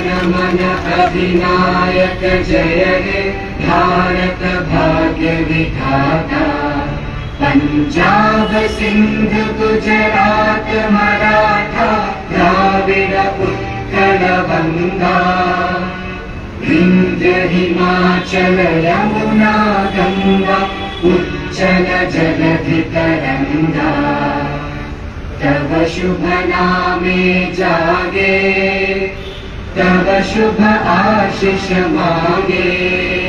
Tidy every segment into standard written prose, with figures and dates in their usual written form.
नमन अधिनायक जय हे भारत भाग्य विधाता। पंजाब सिंध गुजरात मराठा द्राविड़ उत्कल बंगा विंध्य हिमाचल यमुना गंगा उच्चल जलधि तरंगा। तब शुभ नामे जागे तब शुभ आशीष मांगे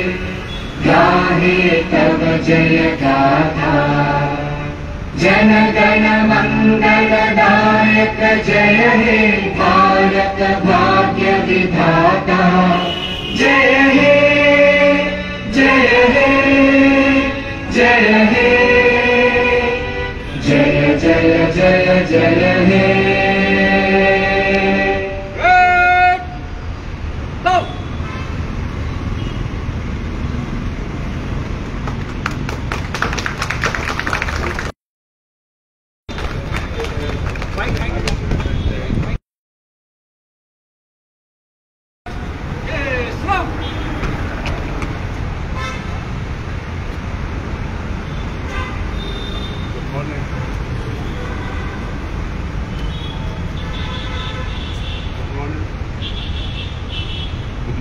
गाहे तब जय गाथा। जन गण मंगल दायक जय हे भारत भाग्य विधाता। जय हे जय हे जय हे जय जय जय जय हे।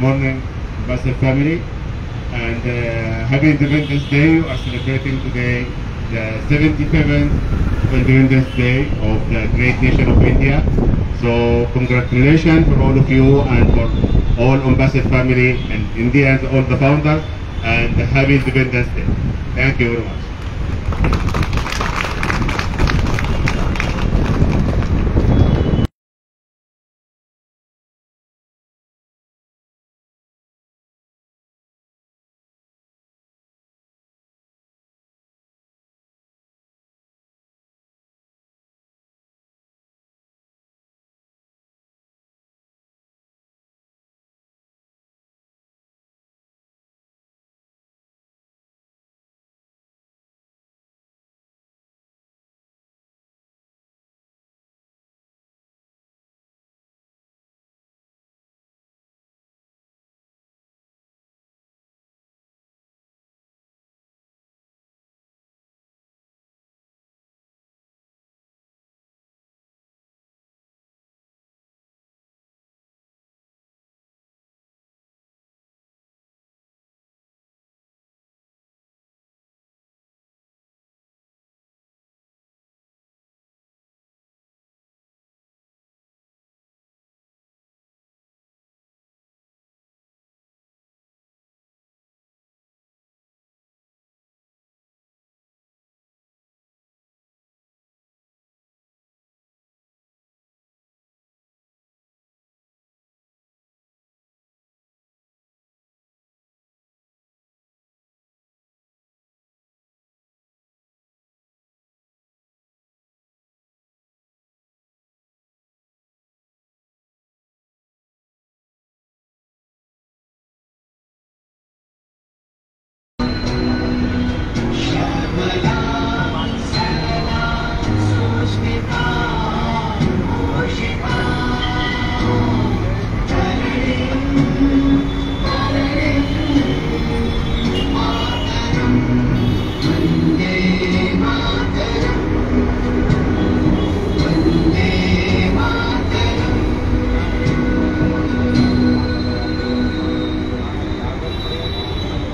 Morning, Ambassador family, and happy Independence Day. We are celebrating today the 77th Independence Day of the great nation of India. So congratulations for all of you and for all Ambassador family and India and all the founders, and happy Independence Day. Thank you very much.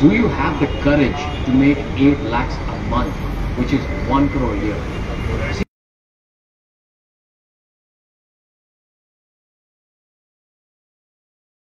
Do you have the courage to make 8 lakhs a month, which is 1 crore a year?